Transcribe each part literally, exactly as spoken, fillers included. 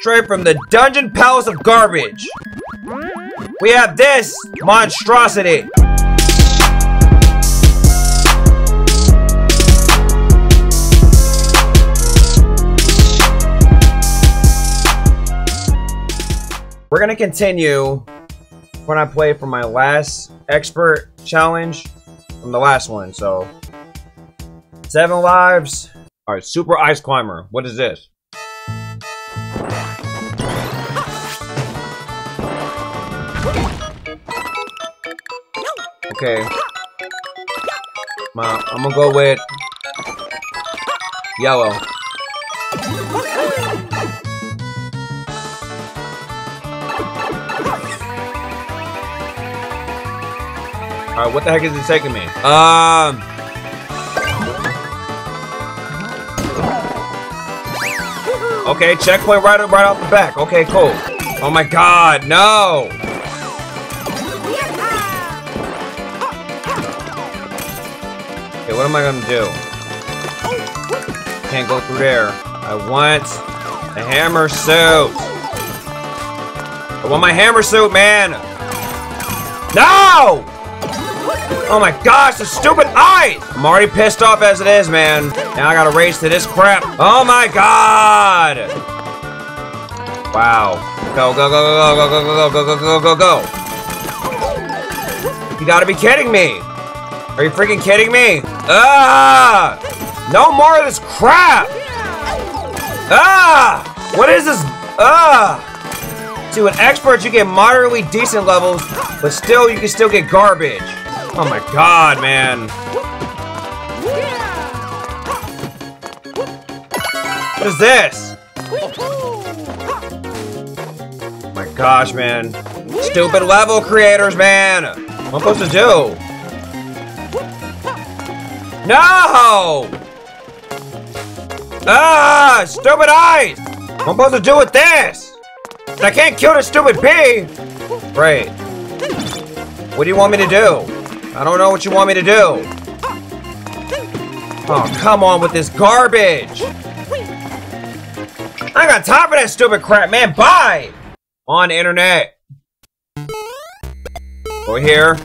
straight from the Dungeon Palace of Garbage. We have this monstrosity. We're gonna continue when I play for my last expert challenge from the last one, so seven lives. All right, Super Ice Climber. What is this? Okay, Ma, I'm gonna go with yellow. Alright, what the heck is it taking me? Um... Okay, checkpoint right, right off the back. Okay, cool. Oh my god, no! Okay, what am I gonna do? Can't go through there. I want a hammer suit. I want my hammer suit, man! No! Oh my gosh, the stupid eyes! I'm already pissed off as it is, man. Now I gotta race to this crap. Oh my god! Wow. Go, go, go, go, go, go, go, go, go, go, go, go. You gotta be kidding me. Are you freaking kidding me? Ah! No more of this crap! Ah! What is this? Ah! To an expert, you get moderately decent levels, but still, you can still get garbage. Oh my god, man. What is this? Oh my gosh, man. Stupid level creators, man. What am I supposed to do? No! Ah, stupid eyes! What am I supposed to do with this? I can't kill the stupid pig! Great. What do you want me to do? I don't know what you want me to do. Oh, come on with this garbage. I got time for that stupid crap, man. Bye. On the internet. Over here.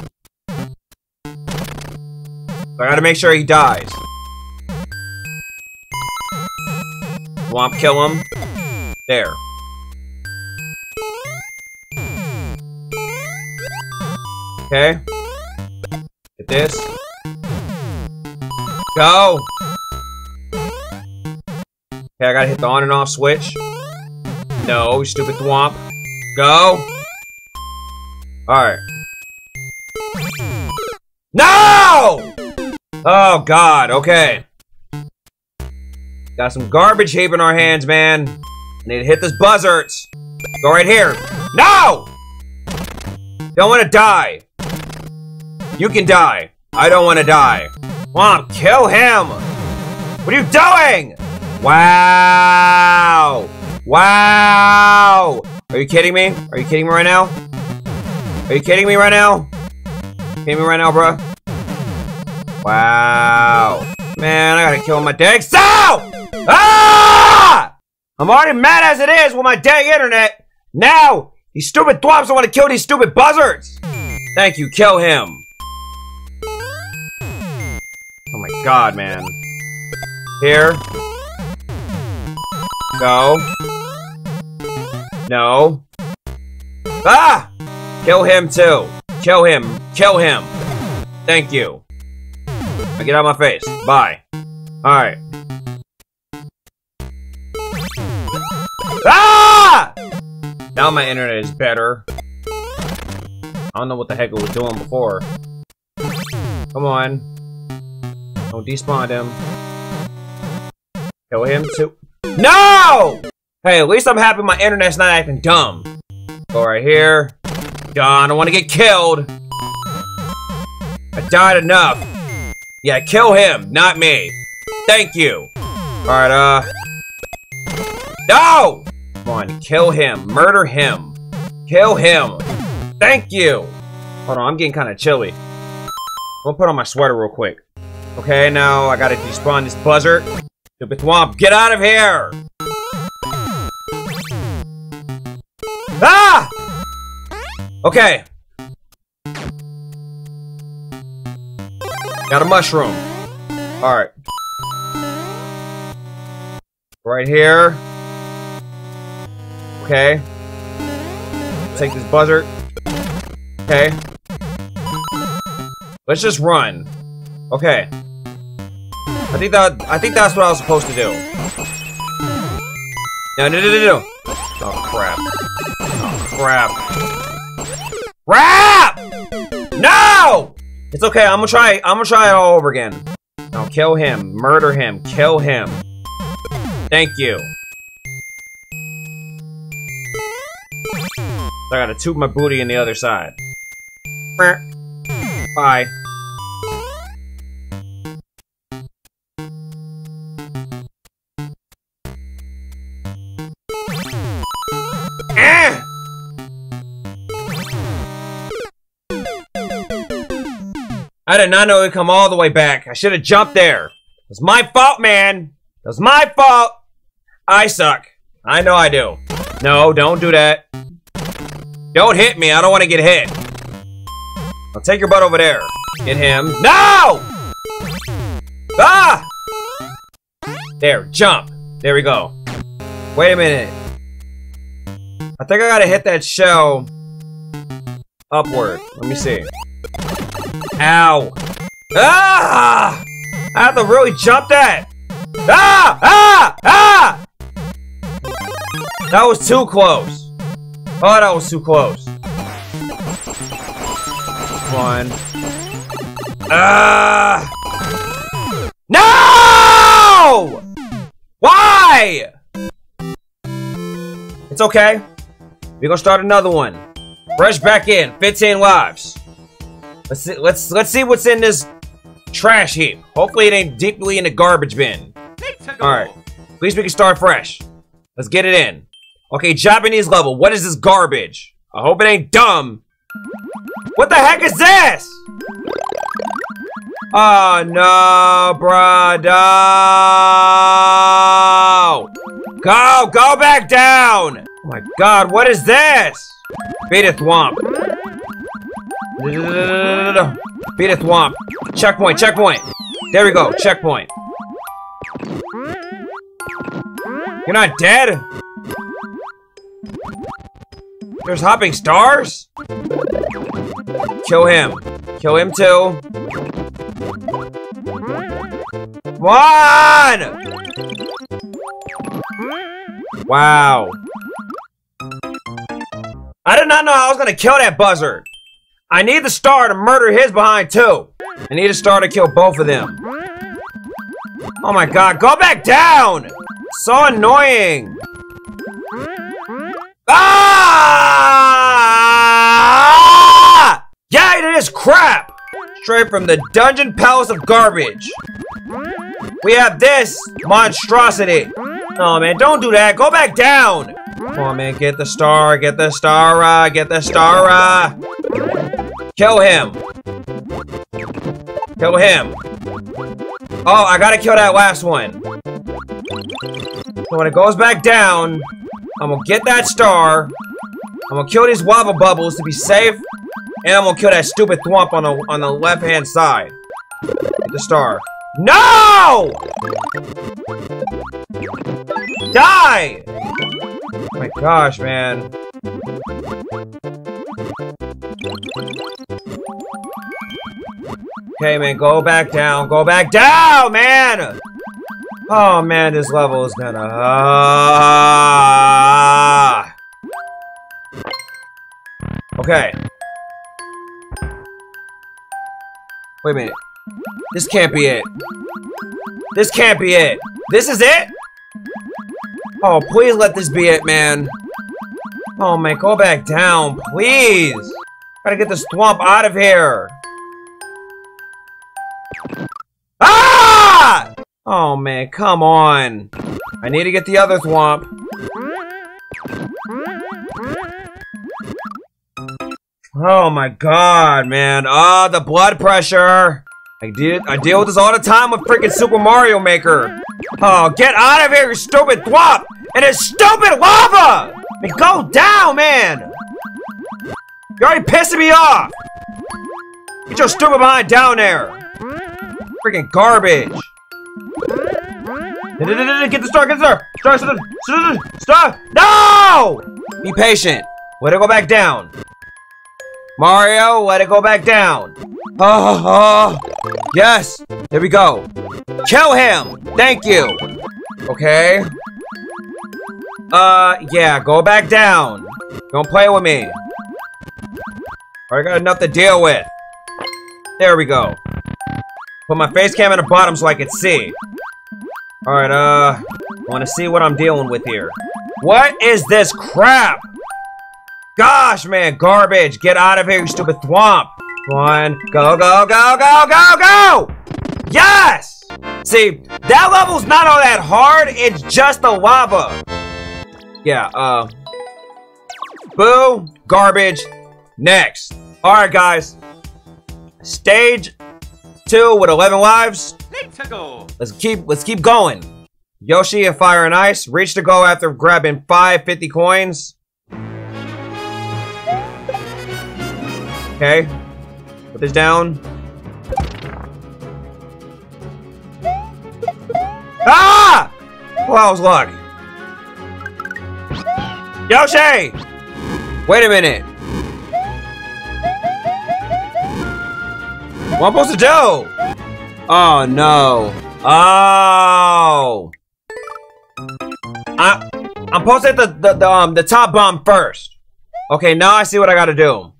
So I gotta make sure he dies. Womp kill him. There. Okay. Get this. Go! Okay, I gotta hit the on and off switch. No, stupid thwomp. Go! Alright. No! Oh, god, okay. Got some garbage heap in our hands, man. I need to hit this buzzard. Go right here. No! Don't wanna die. You can die. I don't want to die. Mom, kill him! What are you doing? Wow! Wow! Are you kidding me? Are you kidding me right now? Are you kidding me right now? Kidding me right now, bro? Wow! Man, I gotta kill my dang self! Ah! I'm already mad as it is with my dang internet. Now these stupid thwomps want to kill these stupid buzzards. Thank you. Kill him. Oh my god, man. Here. Go. No. Ah! Kill him too. Kill him. Kill him. Thank you. Get out of my face. Bye. Alright. Ah! Now my internet is better. I don't know what the heck it was doing before. Come on. Don't despawn him. Kill him too. No! Hey, at least I'm happy my internet's not acting dumb. Go right here. God, I don't want to get killed. I died enough. Yeah, kill him, not me. Thank you. Alright, uh... No! Come on, kill him. Murder him. Kill him. Thank you. Hold on, I'm getting kind of chilly. I'm gonna put on my sweater real quick. Okay, now I gotta despawn this buzzard. Stupid thwomp, get out of here! Ah! Okay. Got a mushroom. Alright. Right here. Okay. Take this buzzer. Okay. Let's just run. Okay. I think that I think that's what I was supposed to do. No, no, no, no, no. Oh crap. Oh crap. Crap! No! It's okay, I'm gonna try I'm gonna try it all over again. Now kill him. Murder him. Kill him. Thank you. I gotta tube my booty in the other side. Bye. I did not know it would come all the way back. I should have jumped there. It was my fault, man. It was my fault. I suck. I know I do. No, don't do that. Don't hit me. I don't want to get hit. I'll take your butt over there. Get him. No! Ah! There, jump. There we go. Wait a minute. I think I gotta hit that shell upward. Let me see. Ow! Ah! I have to really jump that! Ah! Ah! Ah! That was too close. Oh, that was too close. One. Ah! No! Why? It's okay. We're gonna start another one. Rush back in. fifteen lives. Let's see, let's let's see what's in this trash heap. Hopefully it ain't deeply in the garbage bin. All right, at least we can start fresh. Let's get it in. Okay, Japanese level. What is this garbage? I hope it ain't dumb. What the heck is this? Oh no, brother! Go, go back down. Oh my God, what is this? Beat it, thwomp. Beat a thwomp. Checkpoint, checkpoint. There we go, checkpoint. You're not dead? There's hopping stars? Kill him. Kill him too. Come on! Wow. I did not know I was gonna kill that buzzard. I need the star to murder his behind, too. I need a star to kill both of them. Oh my God, go back down! So annoying! Ah! Yeah, it is crap! Straight from the dungeon palace of garbage. We have this monstrosity. Oh man, don't do that, go back down! Come on man, get the star, get the star, uh, get the star, uh. Kill him. Kill him. Oh, I gotta kill that last one. So when it goes back down, I'm gonna get that star. I'm gonna kill these lava bubbles to be safe. And I'm gonna kill that stupid thwomp on the, on the left-hand side. Get the star. No! Die! Oh my gosh, man. Okay, man, go back down, go back down, man! Oh, man, this level is gonna... Uh... Okay. Wait a minute. This can't be it. This can't be it. This is it? Oh, please let this be it, man. Oh, man, go back down, please! Gotta get this thwomp out of here! Ah! Oh man, come on! I need to get the other thwomp. Oh my God, man! Ah, oh, the blood pressure! I did. I deal with this all the time with freaking Super Mario Maker. Oh, get out of here, you stupid thwomp! And it's stupid lava! And go down, man! You're already pissing me off! Get your stupid behind down there! Freaking garbage! Get the star, get the star! Star, star, star, star! No! Be patient. Let it go back down. Mario, let it go back down. Oh, oh. Yes! There we go. Kill him! Thank you! Okay. Uh, yeah, go back down. Don't play with me. I got enough to deal with. There we go. Put my face cam in the bottom so I can see. Alright, uh... I want to see what I'm dealing with here. What is this crap? Gosh, man, garbage. Get out of here, you stupid thwomp. One, go, go, go, go, go, go! Yes! See, that level's not all that hard. It's just the lava. Yeah, uh... boo, garbage, next. Alright, guys. Stage two with eleven lives. Let's go. Let's keep let's keep going. Yoshi and Fire and Ice reached the goal after grabbing five fifty coins. Okay. Put this down. Ah! Well, I was lucky. Yoshi! Wait a minute. What am I supposed to do? Oh no. Oh. I, I'm supposed to hit the, the, the, um, the top bomb first. Okay, now I see what I gotta do.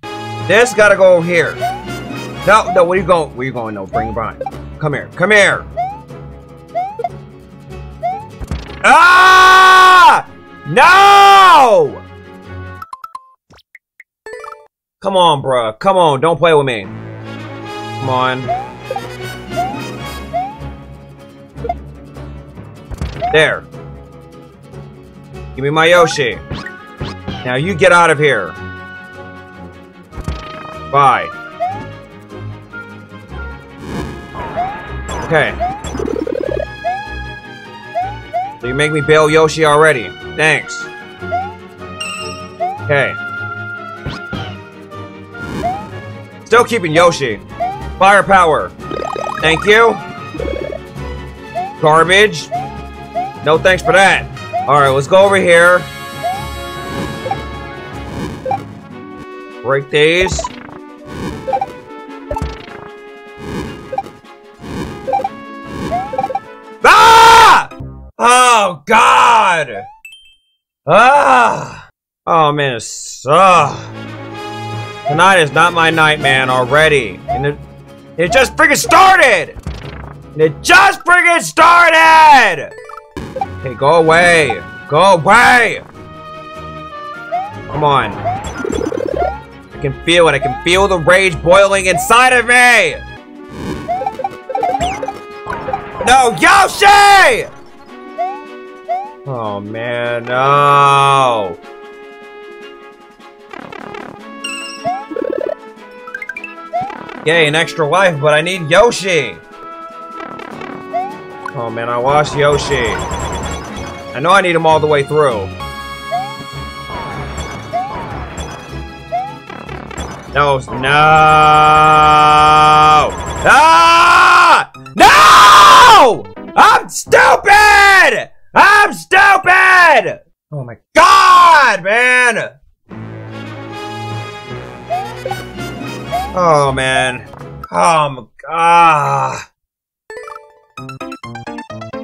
This gotta go here. No, no, where you going? Where you going? No, bring it behind. Come here, come here. Ah! No! Come on, bruh. Come on, don't play with me. Come on. There. Give me my Yoshi. Now you get out of here. Bye. Okay. So you make me bail Yoshi already. Thanks. Okay. Still keeping Yoshi. Firepower. Thank you. Garbage. No thanks for that. Alright, let's go over here. Break these. Ah! Oh, God! Ah! Oh, man, it sucks. Tonight is not my night, man, already. And it... It just freaking started! It just freaking started! Hey, go away! Go away! Come on. I can feel it. I can feel the rage boiling inside of me! No, Yoshi! Oh, man, no! Yay, an extra life, but I need Yoshi! Oh man, I lost Yoshi. I know I need him all the way through. No, no! Ah! No! I'm stupid! I'm stupid! Oh my God, man! Oh man. Oh my God.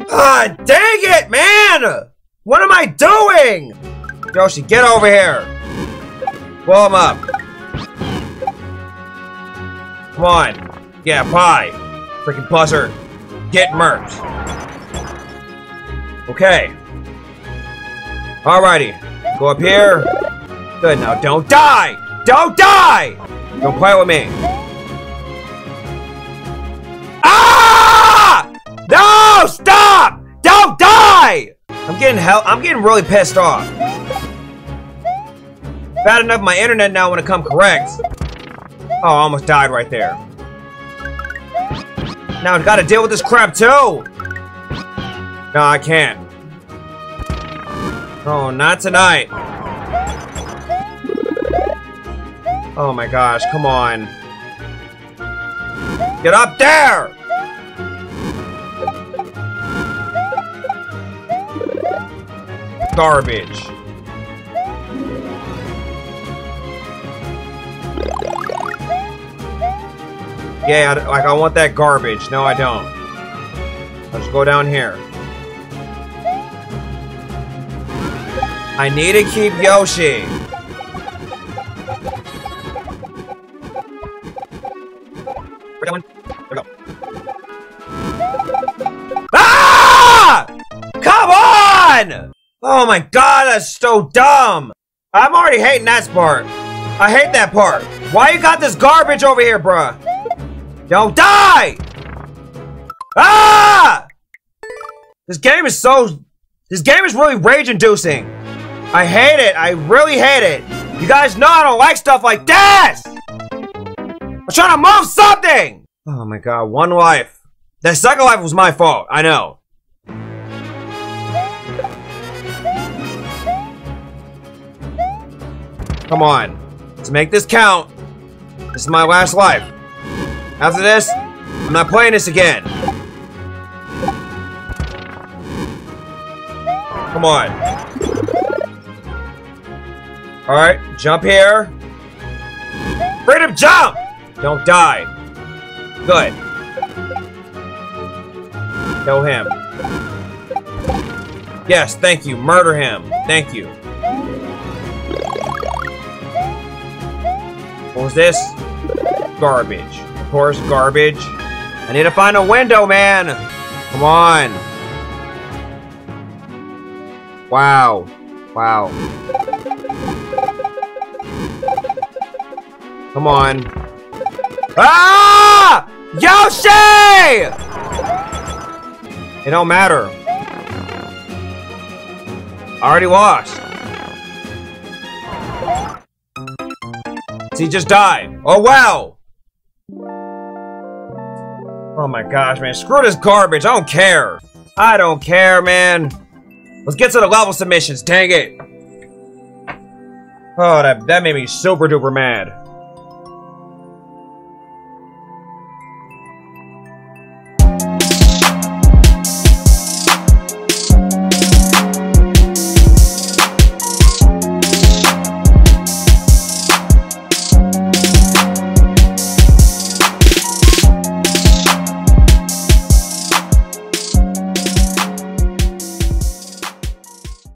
Ah, dang it, man! What am I doing? Yoshi, get over here. Blow him up. Come on. Yeah, pie. Freaking buzzer. Get murked. Okay. Alrighty. Go up here. Good, now don't die! Don't die! Don't play with me. Ah! No! Stop! Don't die! I'm getting hell. I'm getting really pissed off. Bad enough my internet now when it come correct. Oh, I almost died right there. Now I've got to deal with this crap too. No, I can't. Oh, not tonight. Oh my gosh, come on. Get up there! Garbage. Yeah, I, like I want that garbage. No, I don't. Let's go down here. I need to keep Yoshi. There we go. Ah! Come on! Oh my god, that's so dumb! I'm already hating that part. I hate that part. Why you got this garbage over here, bruh? Don't die! Ah! This game is so... This game is really rage-inducing. I hate it. I really hate it. You guys know I don't like stuff like this! I'm trying to move something! Oh my god, one life. That second life was my fault, I know. Come on, let's make this count. This is my last life. After this, I'm not playing this again. Come on. All right, jump here. Freedom jump! Don't die. Good. Kill him. Yes, thank you. Murder him. Thank you. What was this? Garbage. Of course, garbage. I need to find a window, man! Come on. Wow. Wow. Come on. Ah! Yoshi! It don't matter. I already lost. He just died. Oh wow! Oh my gosh, man. Screw this garbage. I don't care. I don't care, man. Let's get to the level submissions. Dang it. Oh, that, that made me super duper mad.